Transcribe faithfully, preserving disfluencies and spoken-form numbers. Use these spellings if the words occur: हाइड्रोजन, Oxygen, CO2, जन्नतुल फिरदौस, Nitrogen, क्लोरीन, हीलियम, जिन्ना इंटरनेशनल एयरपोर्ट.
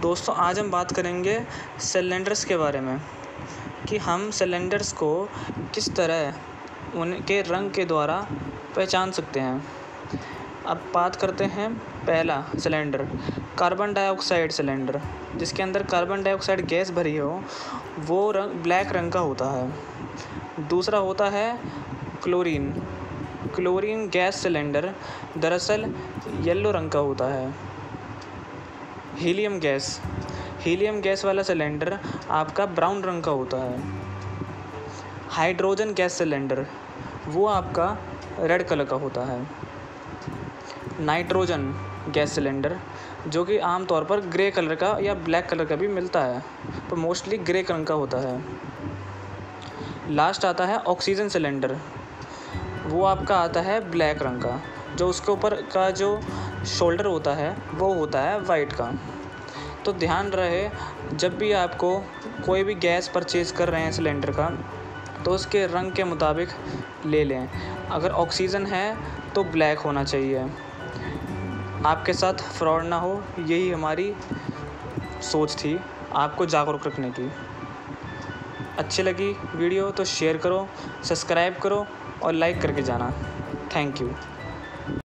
दोस्तों आज हम बात करेंगे सिलेंडर्स के बारे में कि हम सिलेंडर्स को किस तरह उनके रंग के द्वारा पहचान सकते हैं। अब बात करते हैं पहला सिलेंडर कार्बन डाइऑक्साइड सिलेंडर, जिसके अंदर कार्बन डाइऑक्साइड गैस भरी हो वो रंग ब्लैक रंग का होता है। दूसरा होता है क्लोरीन क्लोरीन गैस सिलेंडर, दरअसल येलो रंग का होता है। हीलियम गैस हीलियम गैस वाला सिलेंडर आपका ब्राउन रंग का होता है। हाइड्रोजन गैस सिलेंडर वो आपका रेड कलर का होता है। नाइट्रोजन गैस सिलेंडर जो कि आमतौर पर ग्रे कलर का या ब्लैक कलर का भी मिलता है, पर मोस्टली ग्रे रंग का होता है। लास्ट आता है ऑक्सीजन सिलेंडर, वो आपका आता है ब्लैक रंग का, जो उसके ऊपर का जो शोल्डर होता है वो होता है वाइट का। तो ध्यान रहे, जब भी आपको कोई भी गैस परचेज़ कर रहे हैं सिलेंडर का, तो उसके रंग के मुताबिक ले लें। अगर ऑक्सीजन है तो ब्लैक होना चाहिए। आपके साथ फ्रॉड ना हो, यही हमारी सोच थी आपको जागरूक रखने की। अच्छी लगी वीडियो तो शेयर करो, सब्सक्राइब करो और लाइक करके जाना। Thank you.